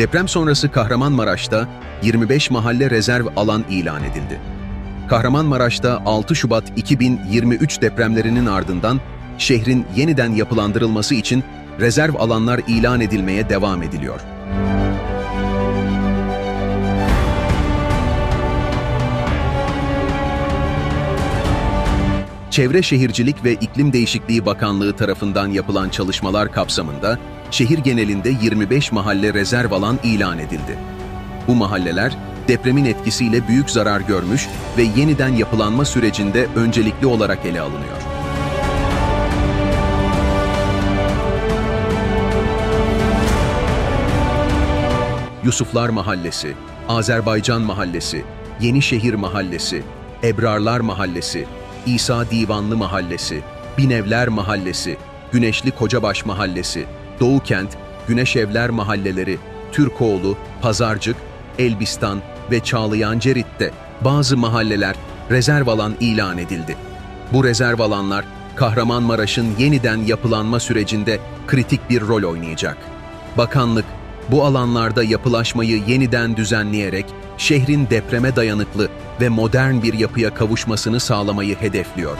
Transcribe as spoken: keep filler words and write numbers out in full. Deprem sonrası Kahramanmaraş'ta yirmi beş mahalle rezerv alan ilan edildi. Kahramanmaraş'ta altı Şubat iki bin yirmi üç depremlerinin ardından şehrin yeniden yapılandırılması için rezerv alanlar ilan edilmeye devam ediliyor. Çevre Şehircilik ve İklim Değişikliği Bakanlığı tarafından yapılan çalışmalar kapsamında şehir genelinde yirmi beş mahalle rezerv alan ilan edildi. Bu mahalleler depremin etkisiyle büyük zarar görmüş ve yeniden yapılanma sürecinde öncelikli olarak ele alınıyor. Yusuflar Mahallesi, Azerbaycan Mahallesi, Yenişehir Mahallesi, Ebrarlar Mahallesi, İsa Divanlı Mahallesi, Binevler Mahallesi, Güneşli Kocabaş Mahallesi, Doğukent, Güneşevler mahalleleri, Türkoğlu, Pazarcık, Elbistan ve Çağlayancerit'te bazı mahalleler rezerv alan ilan edildi. Bu rezerv alanlar Kahramanmaraş'ın yeniden yapılanma sürecinde kritik bir rol oynayacak. Bakanlık, bu alanlarda yapılaşmayı yeniden düzenleyerek şehrin depreme dayanıklı ve modern bir yapıya kavuşmasını sağlamayı hedefliyor.